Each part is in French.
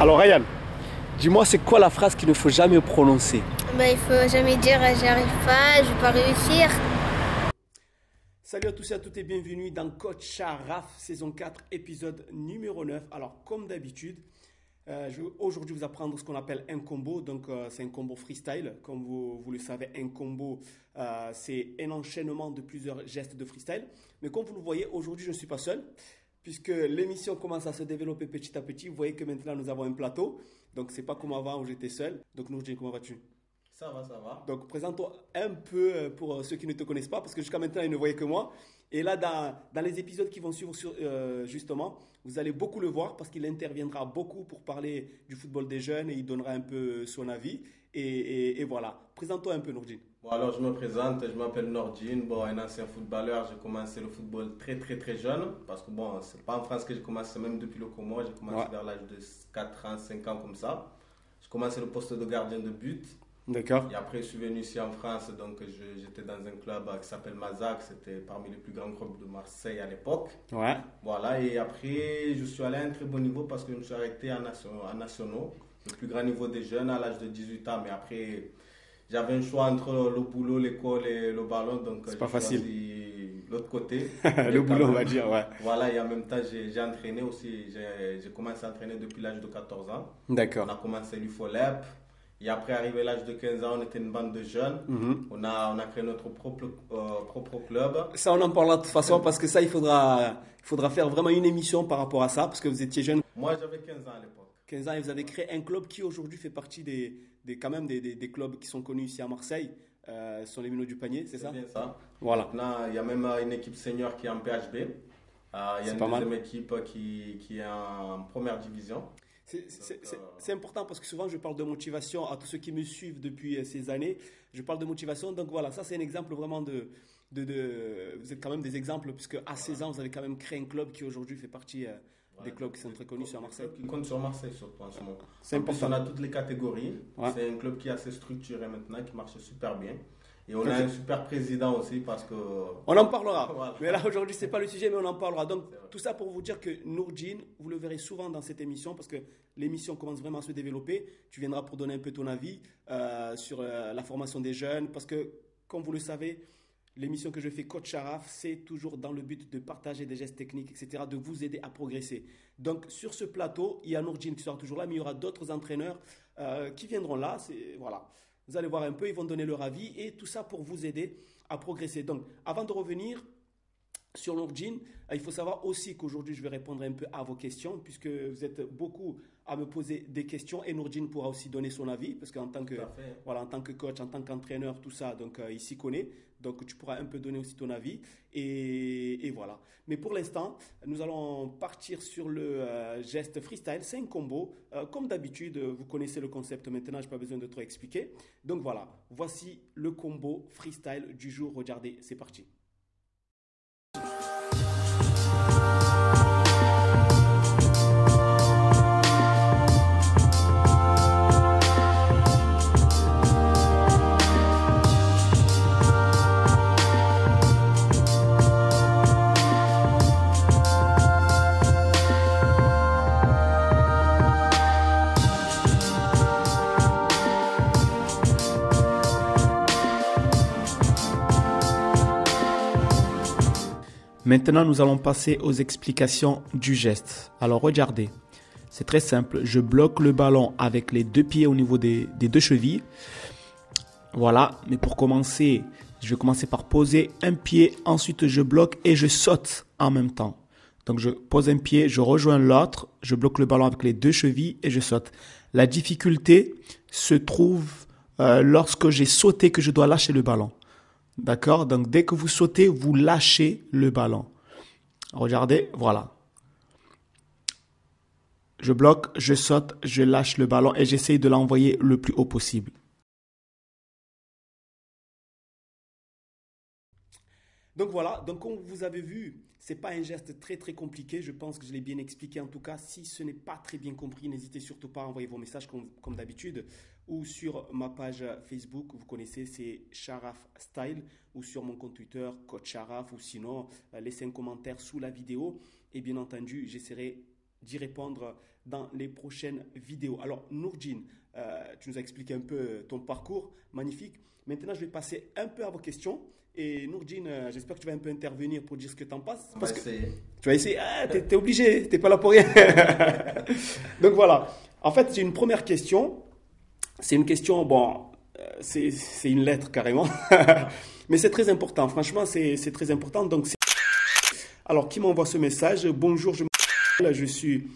Alors Ryan, dis-moi c'est quoi la phrase qu'il ne faut jamais prononcer? Il faut jamais dire j'arrive pas, je vais pas réussir. Salut à tous et à toutes et bienvenue dans Coach Charaf, saison 4, épisode numéro 9. Alors comme d'habitude, je vais aujourd'hui vous apprendre ce qu'on appelle un combo. Donc c'est un combo freestyle, comme vous le savez, un combo c'est un enchaînement de plusieurs gestes de freestyle. Mais comme vous le voyez, aujourd'hui je ne suis pas seul. Puisque l'émission commence à se développer petit à petit, vous voyez que maintenant nous avons un plateau. Donc c'est pas comme avant où j'étais seul. Donc Nourdine, comment vas-tu? Ça va, ça va. Donc présente-toi un peu pour ceux qui ne te connaissent pas, parce que jusqu'à maintenant ils ne voyaient que moi. Et là, dans les épisodes qui vont suivre, justement, vous allez beaucoup le voir parce qu'il interviendra beaucoup pour parler du football des jeunes et il donnera un peu son avis. Et voilà, présente-toi un peu Nourdine. Bon, alors je me présente, je m'appelle Nourdine, un ancien footballeur. J'ai commencé le football très jeune parce que c'est pas en France que j'ai commencé, même depuis le Comore. J'ai commencé vers l'âge de 4 ans, 5 ans comme ça. J'ai commencé le poste de gardien de but. D'accord. Et après, je suis venu ici en France, donc j'étais dans un club qui s'appelle Mazac, c'était parmi les plus grands clubs de Marseille à l'époque. Ouais. Voilà, et après, je suis allé à un très bon niveau parce que je me suis arrêté en nationaux, le plus grand niveau des jeunes à l'âge de 18 ans. Mais après, j'avais un choix entre le boulot, l'école et le ballon, donc c'est pas facile. L'autre côté. Le boulot, on va dire, ouais. Voilà, et en même temps, j'ai entraîné aussi, j'ai commencé à entraîner depuis l'âge de 14 ans. D'accord. On a commencé l'UFOLEP. Et après, arrivé l'âge de 15 ans, on était une bande de jeunes. Mm-hmm. On a créé notre propre club. Ça, on en parlera de toute façon parce que ça, il faudra faire vraiment une émission par rapport à ça parce que vous étiez jeune. Moi, j'avais 15 ans à l'époque. 15 ans et vous avez créé un club qui aujourd'hui fait partie des clubs qui sont connus ici à Marseille. Ce sont les Minots du Panier, c'est ça? C'est bien ça. Voilà. Maintenant, il y a même une équipe senior qui est en PHB. Il y a une deuxième équipe qui est en première division. C'est important parce que souvent je parle de motivation à tous ceux qui me suivent depuis ces années. Je parle de motivation, donc voilà, ça c'est un exemple vraiment de vous êtes quand même des exemples puisque à 16 ans vous avez quand même créé un club qui aujourd'hui fait partie des clubs qui sont très connus sur Marseille. Qui compte sur Marseille surtout en ce moment. C'est important. On a toutes les catégories. Ouais. C'est un club qui est assez structuré maintenant, qui marche super bien. Et on a un super président aussi parce que... On en parlera. Voilà. Mais là, aujourd'hui, ce n'est pas le sujet, mais on en parlera. Donc, tout ça pour vous dire que Nourdine, vous le verrez souvent dans cette émission parce que l'émission commence vraiment à se développer. Tu viendras pour donner un peu ton avis sur la formation des jeunes parce que, comme vous le savez, l'émission que je fais, Coach Charaf, c'est toujours dans le but de partager des gestes techniques, etc., de vous aider à progresser. Donc, sur ce plateau, il y a Nourdine qui sera toujours là, mais il y aura d'autres entraîneurs qui viendront là. Voilà. Vous allez voir un peu, ils vont donner leur avis et tout ça pour vous aider à progresser. Donc, avant de revenir sur Nourdine, il faut savoir aussi qu'aujourd'hui, je vais répondre un peu à vos questions puisque vous êtes beaucoup à me poser des questions et Nourdine pourra aussi donner son avis parce qu'en tant que, en tant que coach, en tant qu'entraîneur, tout ça, donc il s'y connaît. Donc, tu pourras un peu donner aussi ton avis et voilà. Mais pour l'instant, nous allons partir sur le geste freestyle. C'est un combo. Comme d'habitude, vous connaissez le concept maintenant, je n'ai pas besoin de trop expliquer. Donc voilà, voici le combo freestyle du jour. Regardez, c'est parti. Maintenant, nous allons passer aux explications du geste. Alors, regardez, c'est très simple. Je bloque le ballon avec les deux pieds au niveau des deux chevilles. Voilà, mais pour commencer, je vais commencer par poser un pied. Ensuite, je bloque et je saute en même temps. Donc, je pose un pied, je rejoins l'autre. Je bloque le ballon avec les deux chevilles et je saute. La difficulté se trouve lorsque j'ai sauté que je dois lâcher le ballon. D'accord? Donc, dès que vous sautez, vous lâchez le ballon. Regardez, voilà. Je bloque, je saute, je lâche le ballon et j'essaye de l'envoyer le plus haut possible. Donc voilà, donc comme vous avez vu, c'est pas un geste très très compliqué, je pense que je l'ai bien expliqué en tout cas. Si ce n'est pas très bien compris, n'hésitez surtout pas à envoyer vos messages comme d'habitude ou sur ma page Facebook, vous connaissez, c'est Charaf Style, ou sur mon compte Twitter, Coach Charaf, ou sinon, laissez un commentaire sous la vidéo et bien entendu, j'essaierai d'y répondre dans les prochaines vidéos. Alors Nourdine, tu nous as expliqué un peu ton parcours, magnifique. Maintenant, je vais passer un peu à vos questions. Et Nourdine, j'espère que tu vas un peu intervenir pour dire ce que tu en penses. Parce que tu vas essayer, ah, tu es obligé, tu n'es pas là pour rien. Donc voilà, en fait, c'est une première question. C'est une question, bon, c'est une lettre carrément. Mais c'est très important, franchement, c'est très important. Donc, alors, qui m'envoie ce message? Bonjour, je suis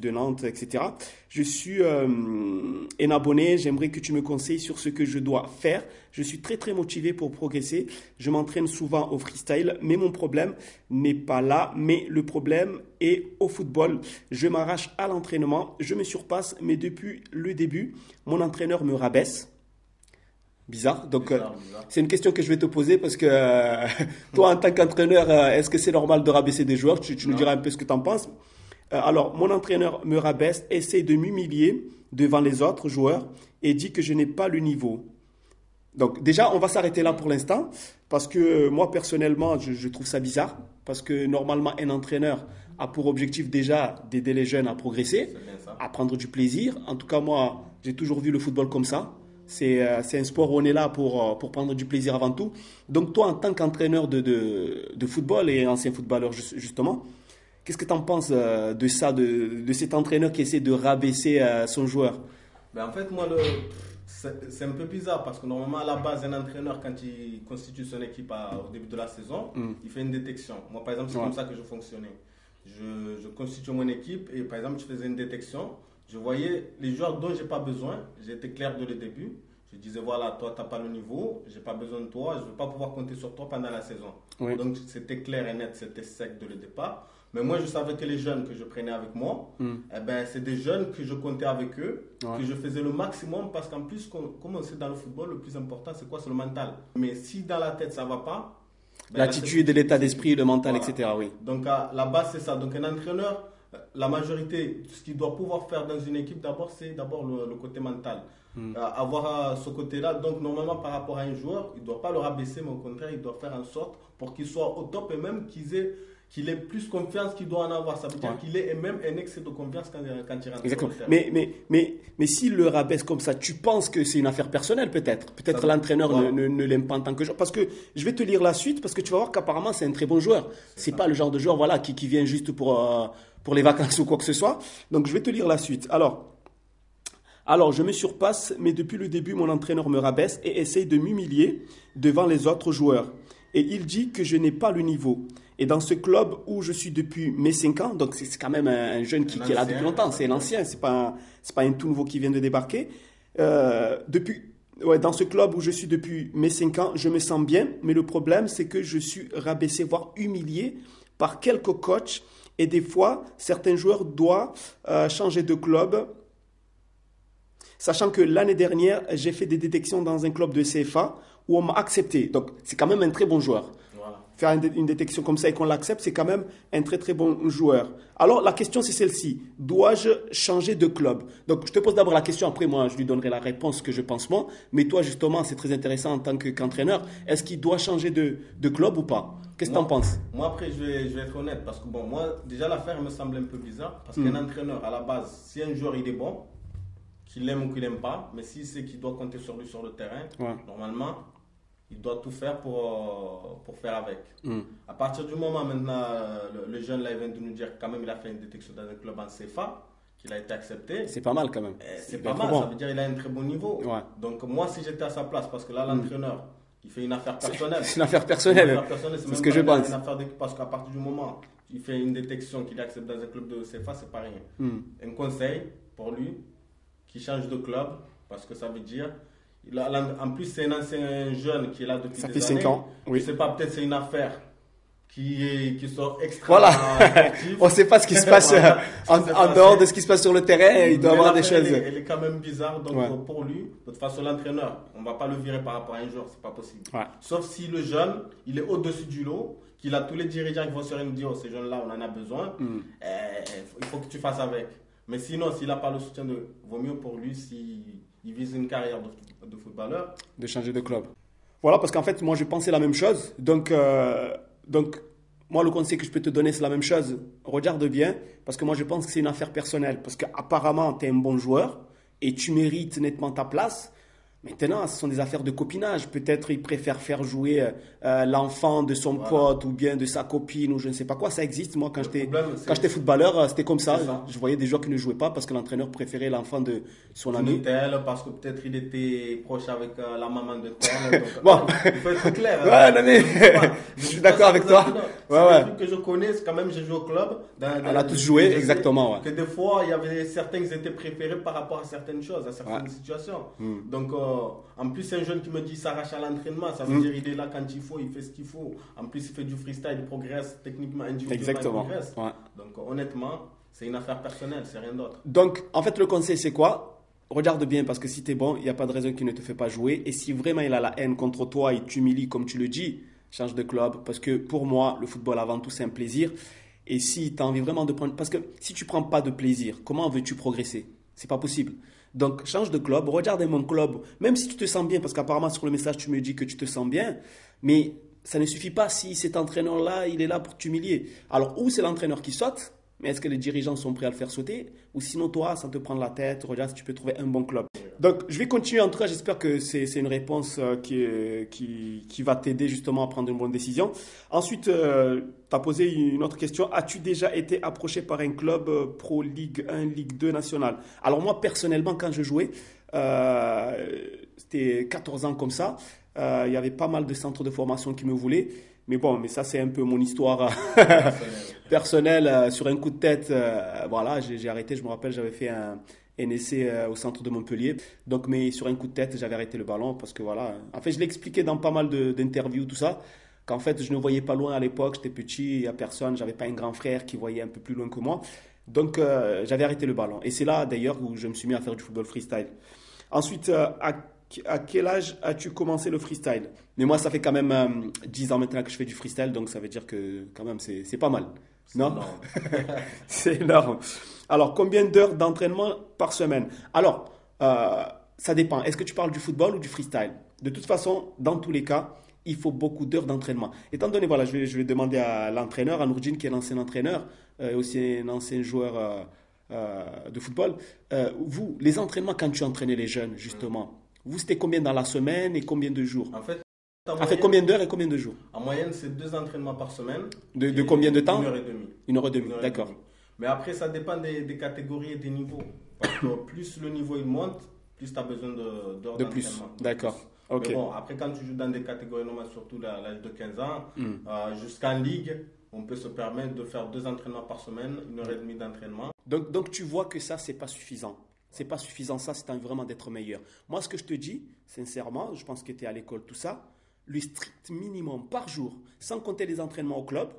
de Nantes, etc. Je suis un abonné, j'aimerais que tu me conseilles sur ce que je dois faire. Je suis très très motivé pour progresser. Je m'entraîne souvent au freestyle, mais mon problème n'est pas là. Mais le problème est au football. Je m'arrache à l'entraînement, je me surpasse, mais depuis le début, mon entraîneur me rabaisse. Bizarre. Donc, c'est une question que je vais te poser parce que toi, en tant qu'entraîneur, est-ce que c'est normal de rabaisser des joueurs? Tu nous diras un peu ce que tu en penses. Alors, mon entraîneur me rabaisse, essaie de m'humilier devant les autres joueurs et dit que je n'ai pas le niveau. Donc, déjà, on va s'arrêter là pour l'instant parce que moi, personnellement, je trouve ça bizarre parce que normalement, un entraîneur a pour objectif déjà d'aider les jeunes à progresser, à prendre du plaisir. En tout cas, moi, j'ai toujours vu le football comme ça. C'est un sport où on est là pour prendre du plaisir avant tout. Donc toi, en tant qu'entraîneur de football et ancien footballeur justement, qu'est-ce que tu en penses de ça, de cet entraîneur qui essaie de rabaisser son joueur? Ben en fait, moi, c'est un peu bizarre parce que normalement, à la base, un entraîneur, quand il constitue son équipe au début de la saison, il fait une détection. Moi, par exemple, c'est comme ça que je fonctionnais. Je constituais mon équipe et par exemple, je faisais une détection. Je voyais les joueurs dont je n'ai pas besoin, j'étais clair dès le début. Je disais, voilà, toi, tu n'as pas le niveau, je n'ai pas besoin de toi, je ne vais pas pouvoir compter sur toi pendant la saison. Oui. Donc, c'était clair et net, c'était sec dès le départ. Mais moi, je savais que les jeunes que je prenais avec moi, eh ben, c'est des jeunes que je comptais avec eux, que je faisais le maximum parce qu'en plus, comme on sait dans le football, le plus important, c'est quoi? C'est le mental. Mais si dans la tête, ça ne va pas… Ben, l'attitude, l'état d'esprit, le mental, voilà, etc. Oui. Donc, à la base, c'est ça. Donc, un entraîneur… La majorité, ce qu'il doit pouvoir faire dans une équipe, d'abord, c'est le côté mental. Avoir ce côté-là, donc normalement par rapport à un joueur, il ne doit pas le rabaisser, mais au contraire, il doit faire en sorte pour qu'il soit au top et même qu'il ait plus confiance qu'il doit en avoir. Ça veut dire qu'il ait même un excès de confiance quand il rentre. Exactement. Mais s'il le rabaisse comme ça, tu penses que c'est une affaire personnelle peut-être? Peut-être l'entraîneur ne l'aime pas en tant que joueur. Parce que je vais te lire la suite parce que tu vas voir qu'apparemment, c'est un très bon joueur. Ce n'est pas le genre de joueur qui vient juste pour les vacances ou quoi que ce soit. Donc, je vais te lire la suite. Alors, je me surpasse, mais depuis le début, mon entraîneur me rabaisse et essaye de m'humilier devant les autres joueurs. Et il dit que je n'ai pas le niveau. Et dans ce club où je suis depuis mes 5 ans, donc c'est quand même un jeune qui est là depuis longtemps, c'est l'ancien, c'est pas un tout nouveau qui vient de débarquer. Dans ce club où je suis depuis mes 5 ans, je me sens bien, mais le problème, c'est que je suis rabaissé, voire humilié par quelques coachs. Et des fois, certains joueurs doivent changer de club. Sachant que l'année dernière, j'ai fait des détections dans un club de CFA où on m'a accepté. Donc, c'est quand même un très bon joueur. Voilà. Faire une détection comme ça et qu'on l'accepte, c'est quand même un très très bon joueur. Alors, la question, c'est celle-ci. Dois-je changer de club? Donc, je te pose d'abord la question. Après, moi, je lui donnerai la réponse que je pense moi. Mais toi, justement, c'est très intéressant en tant qu'entraîneur. Est-ce qu'il doit changer de club ou pas? Qu'est-ce que tu en penses? Moi, après, je vais être honnête parce que, bon, moi, déjà, l'affaire me semble un peu bizarre parce qu'un entraîneur, à la base, si un joueur, il est bon, qu'il l'aime ou qu'il n'aime pas, mais s'il sait qu'il doit compter sur lui sur le terrain, normalement, il doit tout faire pour faire avec. À partir du moment, maintenant, le jeune, là, il vient de nous dire quand même qu'il a fait une détection dans un club en CFA, qu'il a été accepté. C'est pas mal quand même. C'est pas mal, ça veut dire qu'il a un très bon niveau. Ouais. Donc, moi, si j'étais à sa place, parce que là, l'entraîneur, il fait une affaire personnelle. C'est une affaire personnelle. C'est ce que je pense. Parce qu'à partir du moment il fait une détection qu'il accepte dans un club de CFA, c'est pas rien. Un conseil pour lui qui change de club, parce que ça veut dire… En plus, c'est un ancien jeune qui est là depuis des années. Ça fait 5 ans. Je ne sais pas, peut-être c'est une affaire qui sont extrêmement actifs. On ne sait pas ce qui se passe en dehors de ce qui se passe sur le terrain. Il doit avoir des choses. Elle est quand même bizarre. Donc pour lui, de toute façon, l'entraîneur, on ne va pas le virer par rapport à un joueur. Ce n'est pas possible. Ouais. Sauf si le jeune, il est au-dessus du lot, qu'il a tous les dirigeants qui vont se réunir, oh, ces jeunes-là, on en a besoin. Il faut que tu fasses avec. Mais sinon, s'il n'a pas le soutien, vaut mieux pour lui s'il vise une carrière de footballeur. De changer de club. Voilà, parce qu'en fait, moi, je pensais la même chose. Donc, moi, le conseil que je peux te donner, c'est la même chose. Regarde bien, parce que moi, je pense que c'est une affaire personnelle. Parce qu'apparemment, tu es un bon joueur et tu mérites nettement ta place. Maintenant, ce sont des affaires de copinage. Peut-être il préfère faire jouer l'enfant de son pote ou bien de sa copine ou je ne sais pas quoi. Ça existe. Moi, quand j'étais footballeur, c'était comme ça. Je voyais des joueurs qui ne jouaient pas parce que l'entraîneur préférait l'enfant de son ami. Parce que peut-être il était proche avec la maman de tel. Bon, il faut être clair. Je suis d'accord avec toi. C'est truc que je connais. C'est quand même, j'ai joué au club. On a tous joué, exactement. Que des fois, il y avait certains qui étaient préférés par rapport à certaines choses, à certaines situations. Donc, en plus, c'est un jeune qui me dit s'arrache à l'entraînement, ça veut dire il est là quand il faut, il fait ce qu'il faut. En plus, il fait du freestyle, il progresse techniquement, individuellement. Exactement. Il progresse. Ouais. Donc honnêtement, c'est une affaire personnelle, c'est rien d'autre. Donc en fait, le conseil c'est quoi? Regarde bien parce que si t'es bon, il n'y a pas de raison qu'il ne te fait pas jouer. Et si vraiment il a la haine contre toi, il t'humilie comme tu le dis, change de club. Parce que pour moi, le football avant tout c'est un plaisir. Et si t'as envie vraiment de prendre, parce que si tu prends pas de plaisir, comment veux-tu progresser? C'est pas possible. Donc, change de club, regarde mon club, même si tu te sens bien, parce qu'apparemment sur le message, tu me dis que tu te sens bien, mais ça ne suffit pas si cet entraîneur-là, il est là pour t'humilier. Alors, ou c'est l'entraîneur qui saute, mais est-ce que les dirigeants sont prêts à le faire sauter? Ou sinon, toi, sans te prendre la tête, regarde si tu peux trouver un bon club. Donc, je vais continuer en tout cas, j'espère que c'est une réponse qui va t'aider justement à prendre une bonne décision. Ensuite, tu as posé une autre question. As-tu déjà été approché par un club pro Ligue 1, Ligue 2 nationale? Alors moi, personnellement, quand je jouais, c'était 14 ans comme ça, il y avait pas mal de centres de formation qui me voulaient. Mais bon, mais ça c'est un peu mon histoire personnelle. Sur un coup de tête, voilà, j'ai arrêté. Je me rappelle, j'avais fait un essai au centre de Montpellier. Donc, mais sur un coup de tête, j'avais arrêté le ballon parce que voilà. En fait, je l'ai expliqué dans pas mal d'interviews, tout ça, qu'en fait, je ne voyais pas loin à l'époque. J'étais petit, il n'y a personne. J'avais pas un grand frère qui voyait un peu plus loin que moi. Donc, j'avais arrêté le ballon. Et c'est là, d'ailleurs, où je me suis mis à faire du football freestyle. Ensuite, à quel âge as-tu commencé le freestyle? Mais moi, ça fait quand même 10 ans maintenant que je fais du freestyle, donc ça veut dire que quand même, c'est pas mal. Non? C'est énorme. Alors, combien d'heures d'entraînement par semaine? Alors, ça dépend. Est-ce que tu parles du football ou du freestyle? De toute façon, dans tous les cas, il faut beaucoup d'heures d'entraînement. Étant donné, voilà, je vais demander à l'entraîneur, à Nourdine, qui est l'ancien entraîneur, aussi un ancien joueur de football. Vous, les entraînements, quand tu entraînais les jeunes, justement, vous, c'était combien dans la semaine et combien de jours? En fait, combien d'heures et combien de jours? En moyenne, c'est 2 entraînements par semaine. De combien de temps? 1h30. 1h30, d'accord. Mais après, ça dépend des catégories et des niveaux. Parce que plus le niveau il monte, plus tu as besoin d'heures d'entraînement. De plus, d'accord. Okay. Mais bon, après, quand tu joues dans des catégories normales, surtout à l'âge de 15 ans, jusqu'en ligue, on peut se permettre de faire 2 entraînements par semaine, 1h30 d'entraînement. Donc tu vois que ça, ce n'est pas suffisant. C'est pas suffisant, ça, c'est vraiment d'être meilleur. Moi, ce que je te dis, sincèrement, je pense que tu es à l'école, tout ça, le strict minimum par jour, sans compter les entraînements au club,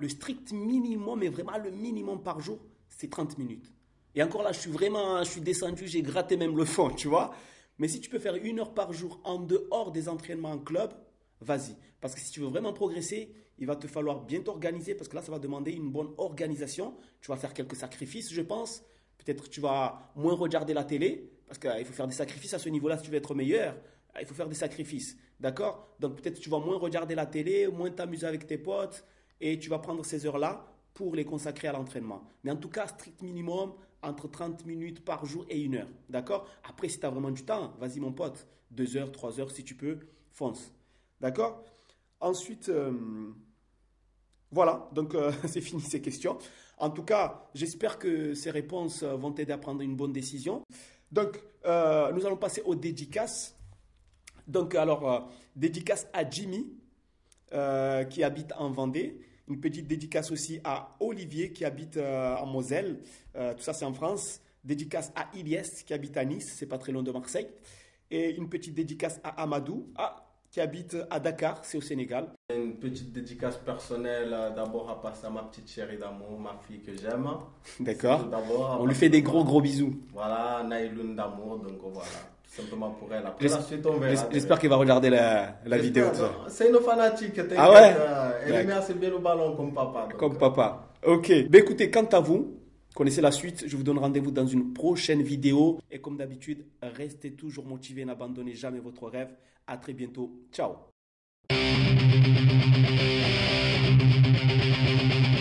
le strict minimum, mais vraiment le minimum par jour, c'est 30 minutes. Et encore là, je suis descendu, j'ai gratté même le fond, tu vois. Mais si tu peux faire 1 heure par jour en dehors des entraînements en club, vas-y. Parce que si tu veux vraiment progresser, il va te falloir bien t'organiser, parce que là, ça va demander une bonne organisation. Tu vas faire quelques sacrifices, je pense. Peut-être que tu vas moins regarder la télé, parce qu'il faut faire des sacrifices à ce niveau-là si tu veux être meilleur. Il faut faire des sacrifices, d'accord? Donc peut-être que tu vas moins regarder la télé, moins t'amuser avec tes potes, et tu vas prendre ces heures-là pour les consacrer à l'entraînement. Mais en tout cas, strict minimum, entre 30 minutes par jour et 1 heure, d'accord? Après, si tu as vraiment du temps, vas-y mon pote, 2 heures, 3 heures, si tu peux, fonce, d'accord? Ensuite, voilà, donc c'est fini ces questions. En tout cas, j'espère que ces réponses vont t'aider à prendre une bonne décision. Donc, nous allons passer aux dédicaces. Donc, alors, dédicace à Jimmy, qui habite en Vendée. Une petite dédicace aussi à Olivier, qui habite en Moselle. Tout ça, c'est en France. Dédicace à Ilyes, qui habite à Nice. C'est pas très loin de Marseille. Et une petite dédicace à Amadou, qui habite à Dakar, c'est au Sénégal. Une petite dédicace personnelle d'abord à passer à ma petite chérie d'amour, ma fille que j'aime. D'accord. On lui fait des gros bisous. Voilà, Naïloun d'amour, donc voilà. Tout simplement pour elle. Après la suite, on verra. J'espère qu'elle va regarder la vidéo. C'est une fanatique. Ah ouais, elle aime assez bien le ballon comme papa. Donc. Comme papa. Ok. Mais écoutez, quant à vous, connaissez la suite. Je vous donne rendez-vous dans une prochaine vidéo. Et comme d'habitude, restez toujours motivés. N'abandonnez jamais votre rêve. À très bientôt. Ciao. Thank you.